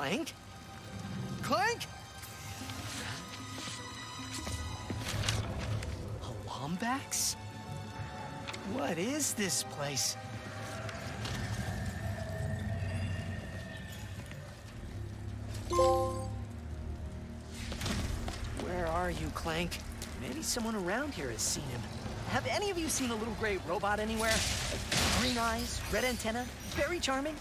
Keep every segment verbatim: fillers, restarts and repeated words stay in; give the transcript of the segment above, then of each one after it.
Clank? Clank? A Lombax? What is this place? Where are you, Clank? Maybe someone around here has seen him. Have any of you seen a little gray robot anywhere? Green eyes, red antenna, very charming.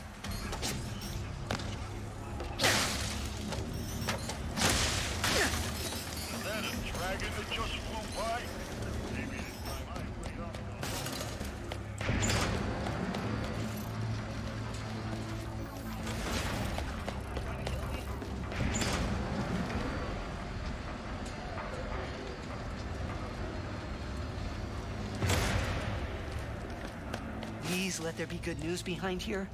Let there be good news behind here.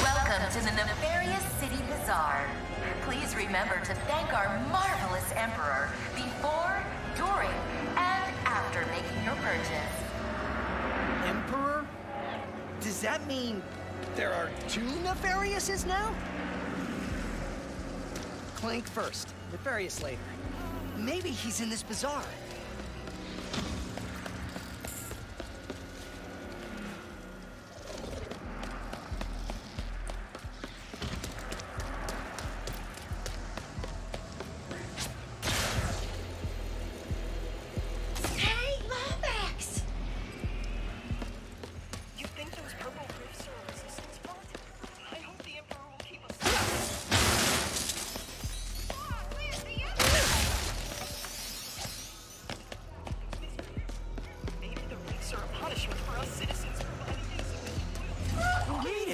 Welcome to the Nefarious City Bazaar. Please remember to thank our marvelous Emperor before, during, and after making your purchase. Emperor? Does that mean there are two Nefariouses now? Clank first, Nefarious later. Maybe he's in this bazaar.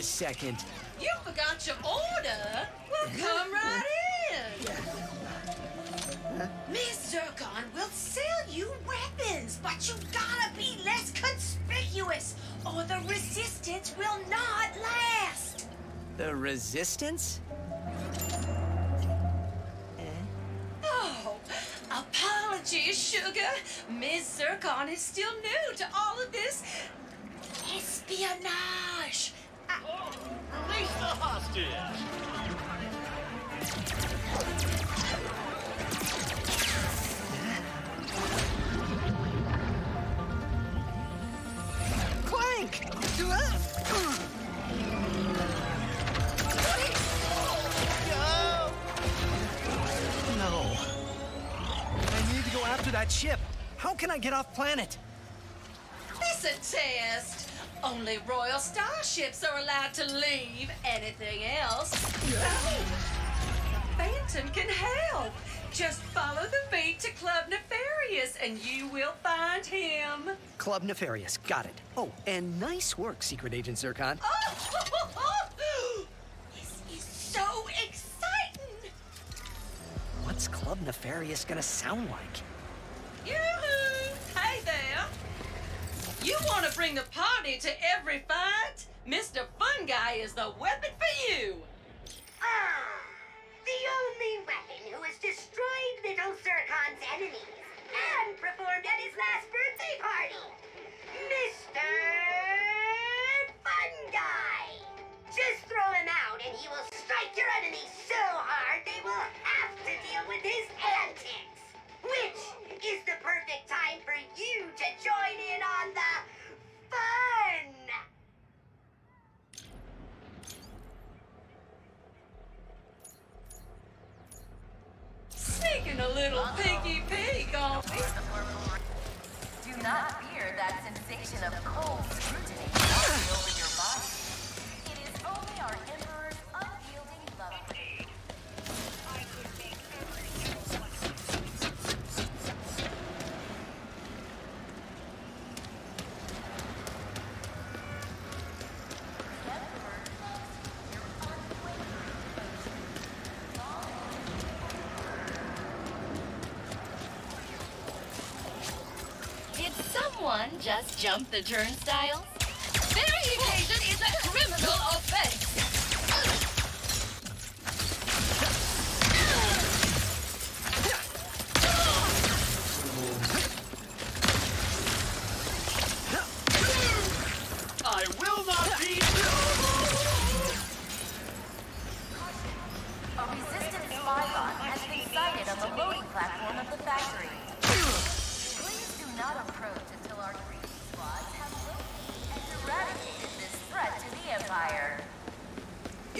Second. You forgot your order. Well, come right in. Miz Zircon will sell you weapons, but you gotta be less conspicuous, or the resistance will not last. The resistance? Oh, apologies, sugar. Miz Zircon is still new to all of this espionage. Oh, release the hostage! Clank! Do it! No. I need to go after that ship. How can I get off planet? It's a test. Only royal starships are allowed to leave. Anything else? No. Phantom can help. Just follow the beat to Club Nefarious and you will find him. Club Nefarious, got it. Oh, and nice work, Secret Agent Zircon. Oh! This is so exciting! What's Club Nefarious gonna sound like? Yoo-hoo! Hey there! You want to bring the party to every fight? Mister Fun Guy is the weapon for you! Oh, the only weapon who has destroyed Little Zircon's enemies and performed at his last birthday party! Mister Fun Guy! Just throw him out and he will strike your enemies so hard they will have to deal with his antics! Which is the perfect time for you to join in on the fun! Sneaking a little uh-oh. Piggy pig on me. Do not fear that sensation of cold scrutiny over your body. It is only our Emperor's unyielding love. Just jump the turnstiles. Very evasion is a criminal offense.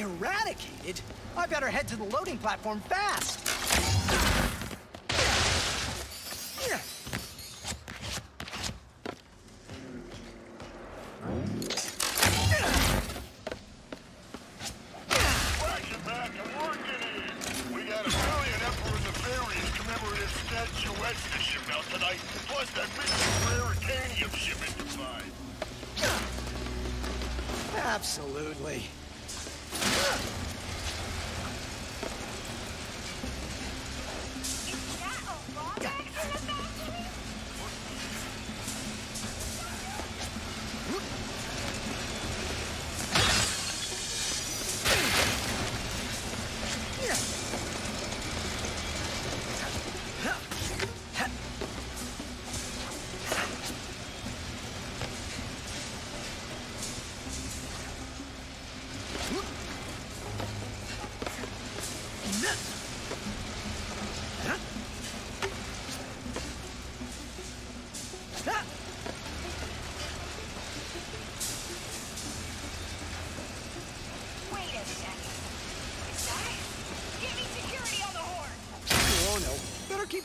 Eradicated? I better head to the loading platform fast. Ratchet back and we're getting it. We got a brilliant Emperor Nefarious commemorative statuettes to ship out tonight. Plus that big rare titanium shipment to find. Absolutely.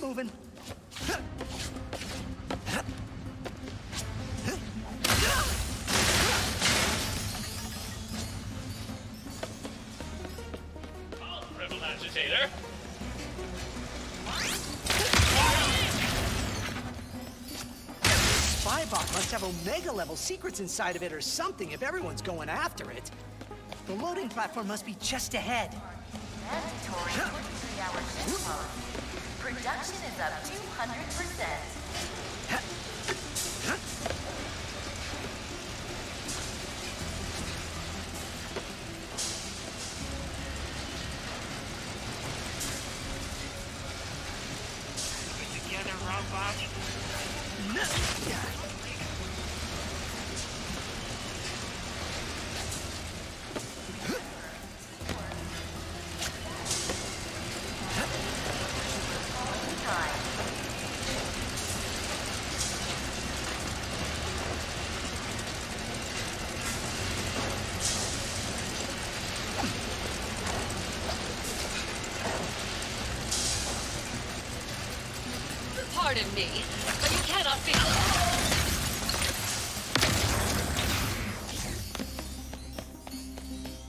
Moving. Spybot must have Omega-level secrets inside of it or something if everyone's going after it. The loading platform must be just ahead. Mandatory twenty-three hour shift mode. Production is up two hundred percent. Pardon me, but you cannot be...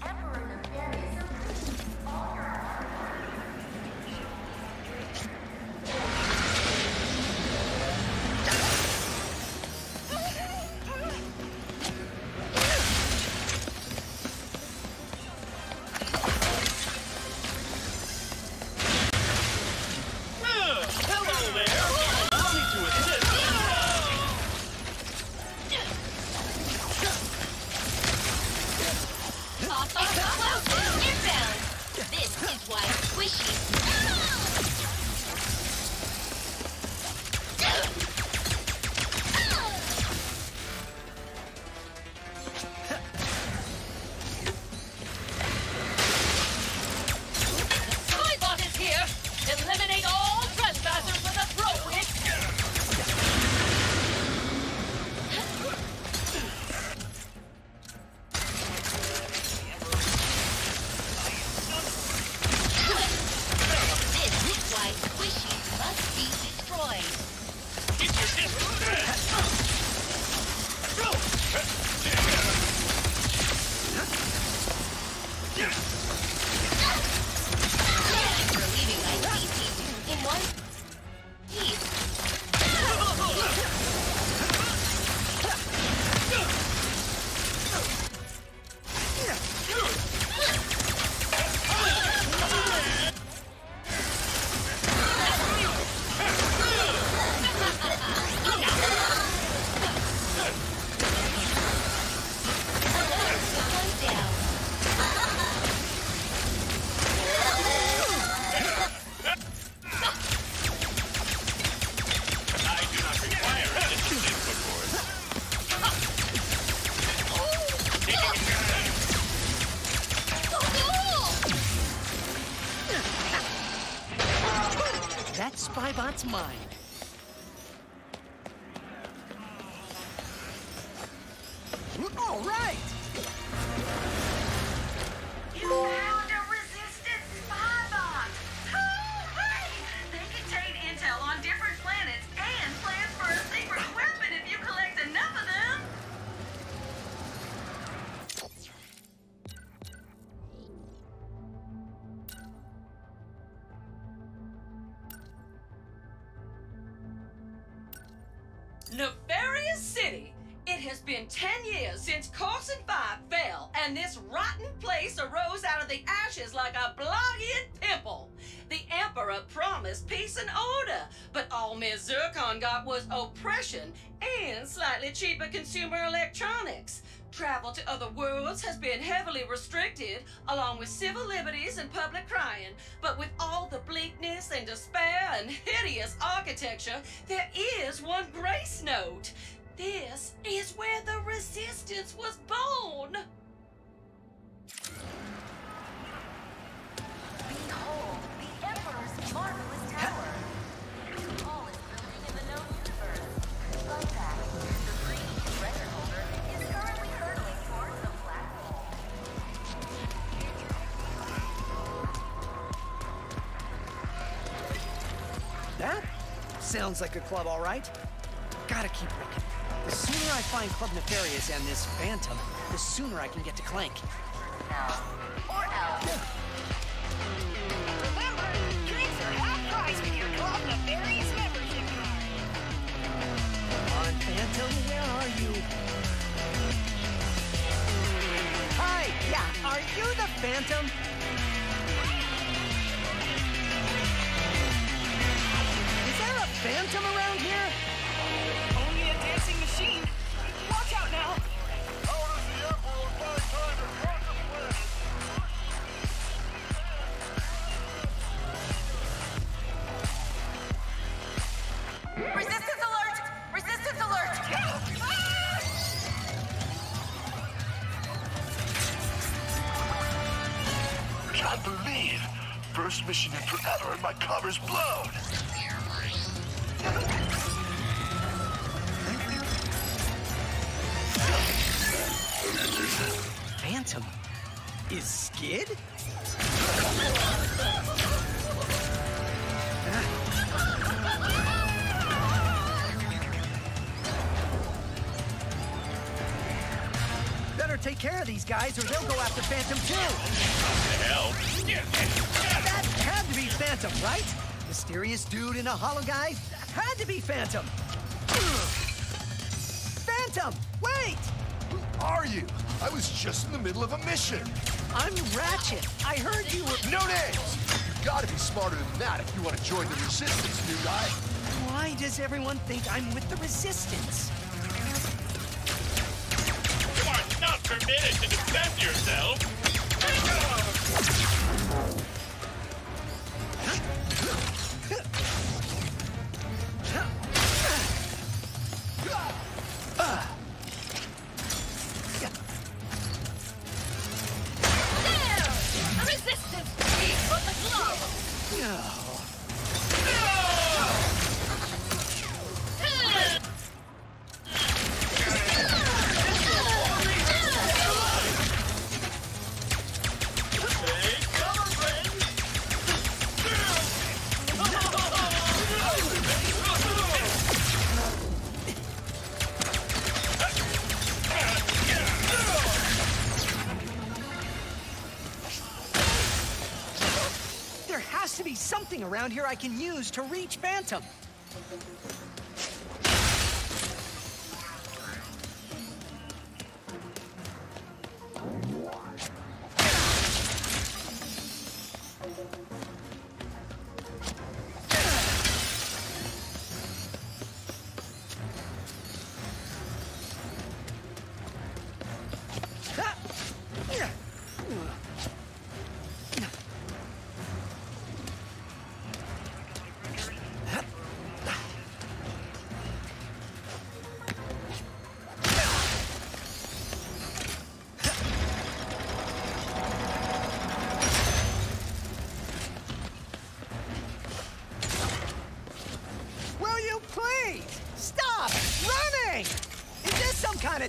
Emperor Nefarious approves all your Spybot's mine. All right. has been ten years since Corson five fell, and this rotten place arose out of the ashes like a blogging pimple. The Emperor promised peace and order, but all Miz Zircon got was oppression and slightly cheaper consumer electronics. Travel to other worlds has been heavily restricted, along with civil liberties and public crying. But with all the bleakness and despair and hideous architecture, there is one grace note. This is where the resistance was born. Behold, the Emperor's marvelous tower. The tallest building in the known universe. Lombax, the previous record holder, is currently hurtling towards the black hole. That sounds like a club, all right. Gotta keep looking. The sooner I find Club Nefarious and this Phantom, the sooner I can get to Clank. Now, or else. Remember, drinks are half price with your Club Nefarious membership card. Come on, Phantom, where are you? Hi, yeah, are you the Phantom? Is there a Phantom around here? Only a dancing machine. Watch out now. How does the Emperor find time to contemplate? Resistance alert! Resistance alert! Can't believe! First mission in forever and my cover's blown! Phantom is Skid? Better take care of these guys or they'll go after Phantom too! Hell. That had to be Phantom, right? Mysterious dude in a hollow guy? That had to be Phantom! Phantom! Wait! Are you? I was just in the middle of a mission. I'm Ratchet. I heard you were... No names! You've got to be smarter than that if you want to join the Resistance, new guy. Why does everyone think I'm with the Resistance? You are not permitted to defend yourself. Around here I can use to reach Phantom.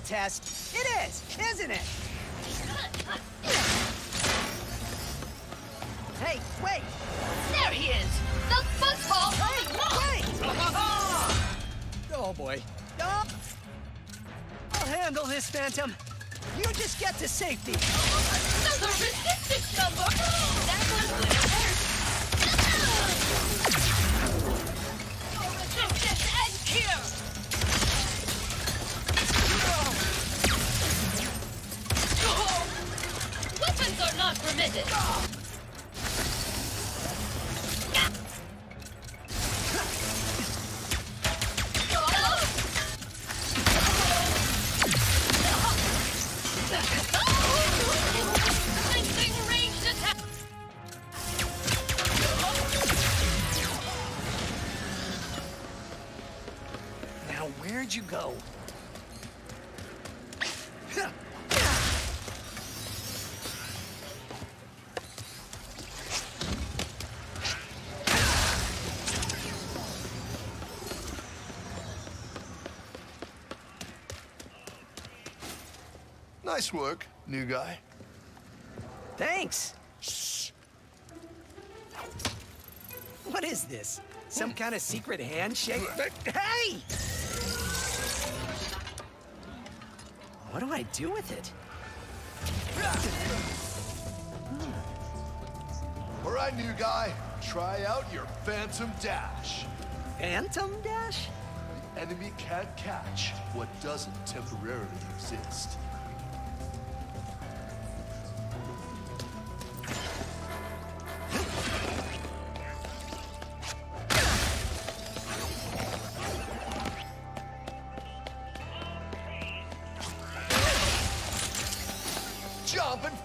Test. It is, isn't it? Hey, wait! There he is! The football! Hey, wait! Oh boy. Oh. I'll handle this, Phantom. You just get to safety. Oh, the resistance number! That one's going to hurt! Resistance ends here! Oh. You go. Nice work, new guy. Thanks. Shh. What is this? Some kind of secret handshake? Hey! What do I do with it? All right, new guy. Try out your Phantom Dash. Phantom Dash? The enemy can't catch what doesn't temporarily exist.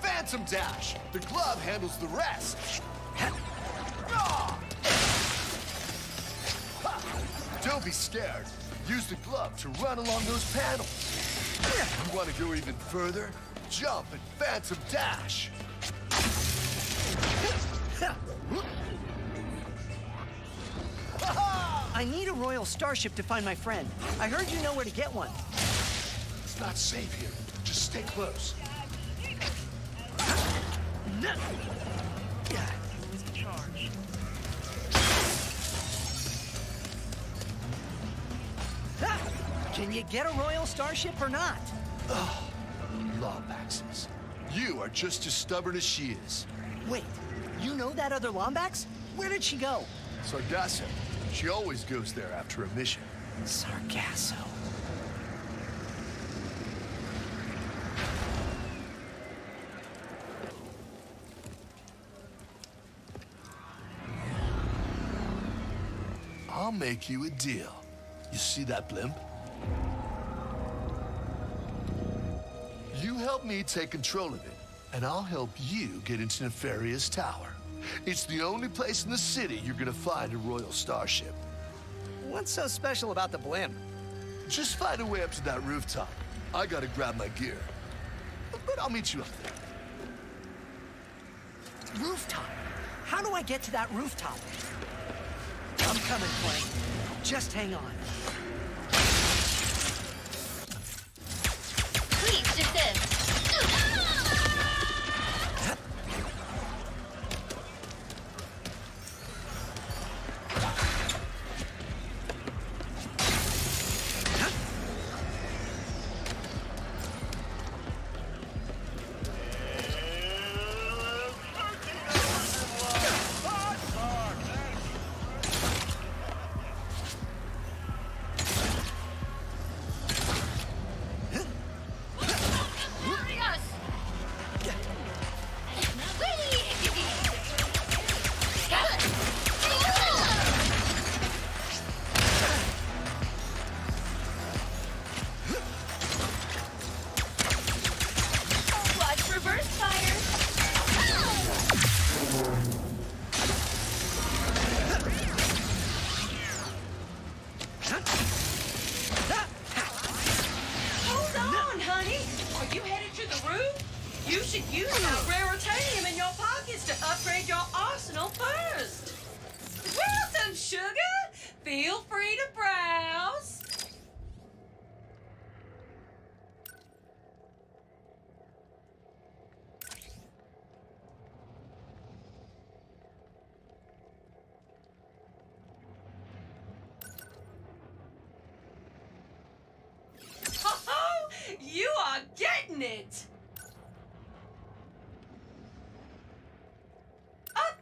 Phantom Dash. The glove handles the rest. Don't be scared. Use the glove to run along those panels. You want to go even further? Jump and Phantom Dash. I need a royal starship to find my friend. I heard you know where to get one. It's not safe here. Just stay close. No. Can you get a royal starship or not? Oh, Lombaxes. You are just as stubborn as she is. Wait, you know that other Lombax? Where did she go? Sargasso. She always goes there after a mission. Sargasso. I'll make you a deal. You see that blimp? You help me take control of it, and I'll help you get into Nefarious Tower. It's the only place in the city you're gonna find a royal starship. What's so special about the blimp? Just find a way up to that rooftop. I gotta grab my gear. But I'll meet you up there. Rooftop? How do I get to that rooftop? I'm coming, Frank. Just hang on. Please do it.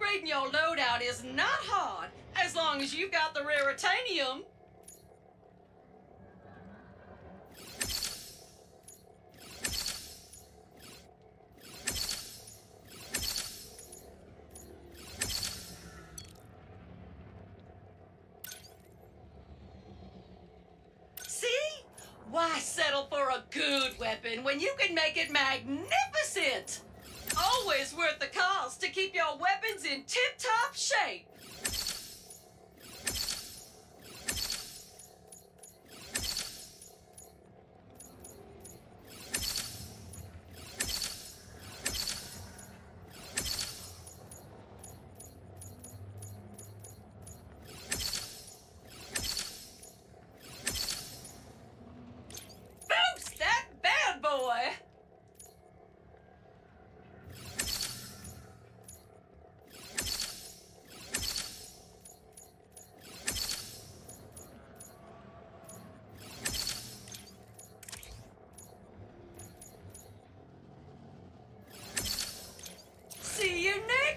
Upgrading your loadout is not hard, as long as you've got the rare titanium. Why settle for a good weapon when you can make it magnificent? Always worth the cost to keep your weapons in tip-top shape.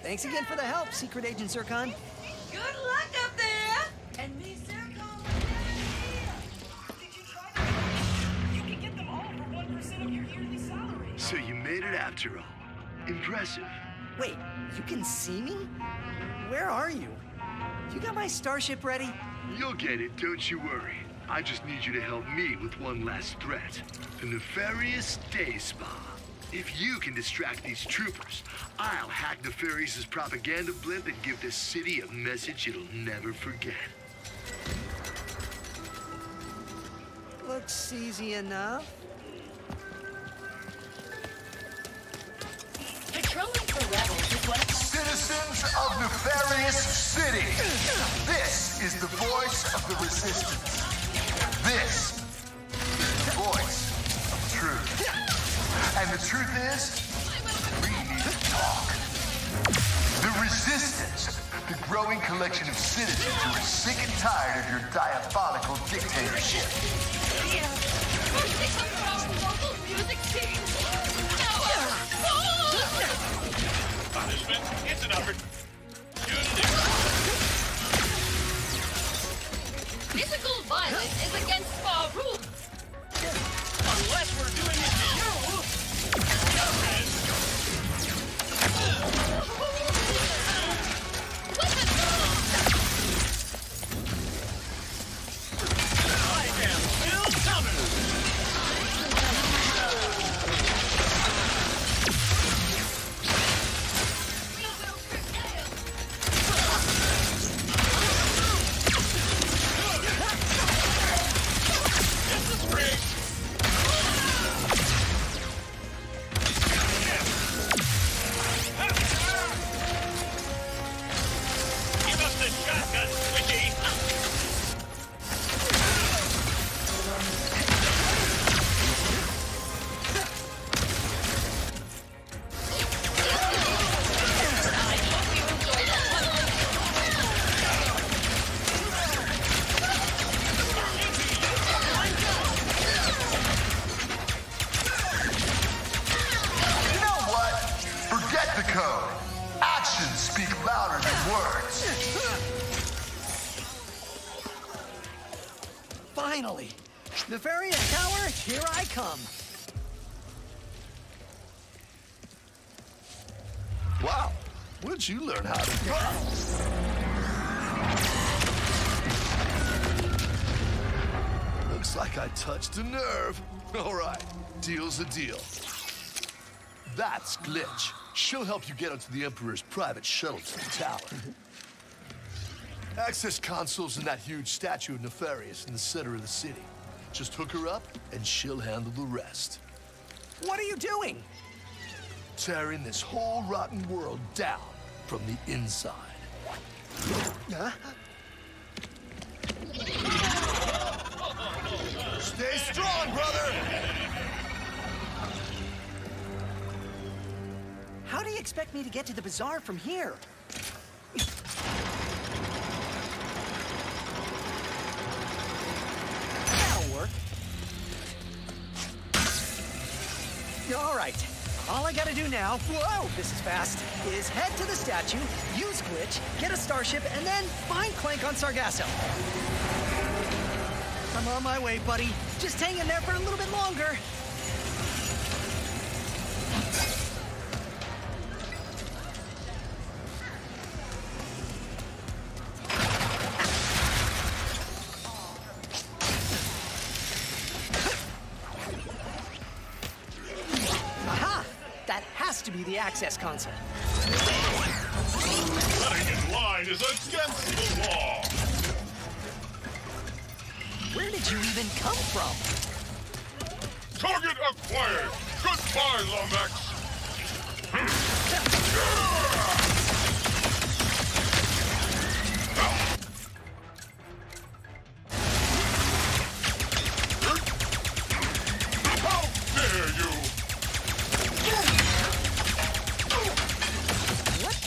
Thanks again for the help, Secret Agent Zircon. Good luck up there! And Miz Zircon will never be here. Did you try to? You can get them all for one percent of your yearly salary. So you made it after all. Impressive. Wait, you can see me? Where are you? You got my starship ready? You'll get it, don't you worry. I just need you to help me with one last threat. The Nefarious Day Spa. If you can distract these troopers, I'll hack Nefarious' propaganda blimp and give this city a message it'll never forget. Looks easy enough. Patrolling for rebels is what... Citizens of Nefarious City, this is the voice of the resistance. This is the voice of truth. And the truth is, we need to talk. The resistance, the growing collection of citizens who are sick and tired of your diabolical dictatorship. Yeah. Local music team. Punishment, it's an effort. Physical violence is against spa rules. Unless we're doing it to you. I am Bill Summers. This is great. Nefarious Tower, here I come. Wow, where'd you learn how to do it? Looks like I touched a nerve. All right, deal's a deal. That's Glitch. She'll help you get onto the Emperor's private shuttle to the tower. Access consoles and that huge statue of Nefarious in the center of the city. Just hook her up, and she'll handle the rest. What are you doing? Tearing this whole rotten world down from the inside. Huh? Stay strong, brother! How do you expect me to get to the bazaar from here? All right, all I gotta do now, whoa, this is fast, is head to the statue, use Glitch, get a starship, and then find Clank on Sargasso. I'm on my way, buddy. Just hang in there for a little bit longer. to be the access console. Cutting in line is against the law! Where did you even come from? Target acquired! Goodbye, Lombax!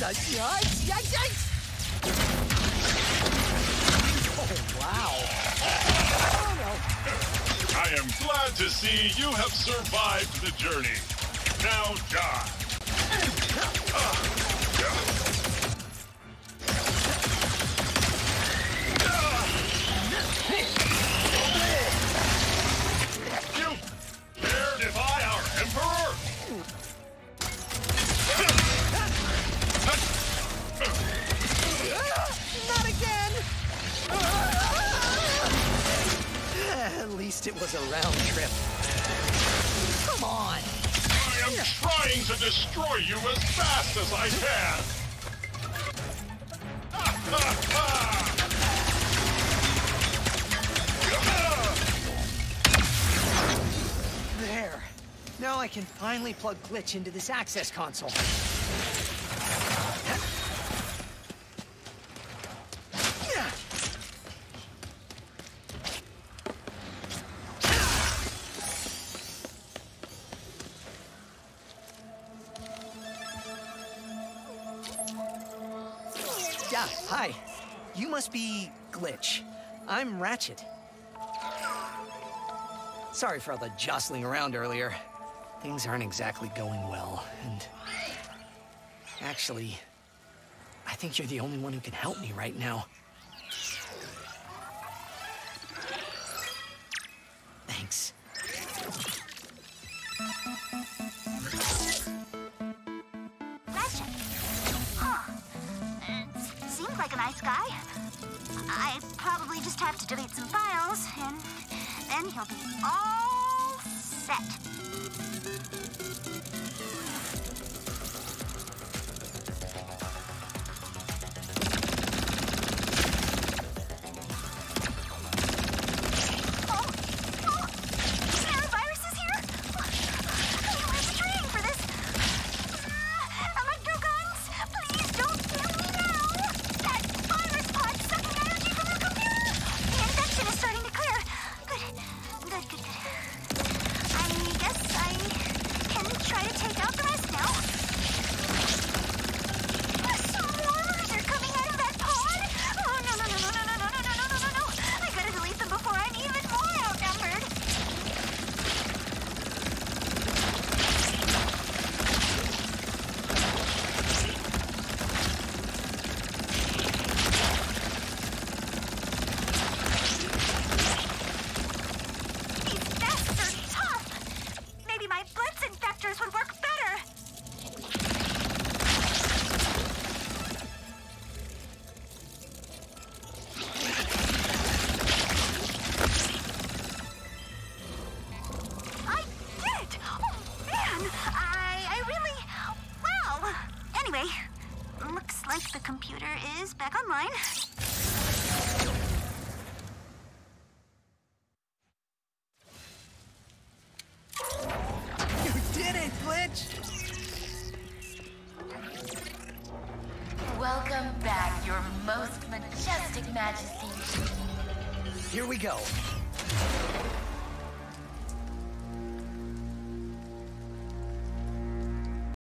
Yikes, yikes, yikes! Oh, wow. Oh, no. I am glad to see you have survived the journey. Now die. You dare defy our Emperor? At least it was a round trip. Come on! I am trying to destroy you as fast as I can! There. Now I can finally plug Glitch into this access console. Hi, you must be Glitch. I'm Ratchet. Sorry for all the jostling around earlier. Things aren't exactly going well, and... Actually, I think you're the only one who can help me right now. Thanks. Nice guy. I probably just have to delete some files, and then he'll be all set. Oh! Oh! Nefarious is here! I was straying for this! Uh, electro guns! Please don't kill me now! Here we go.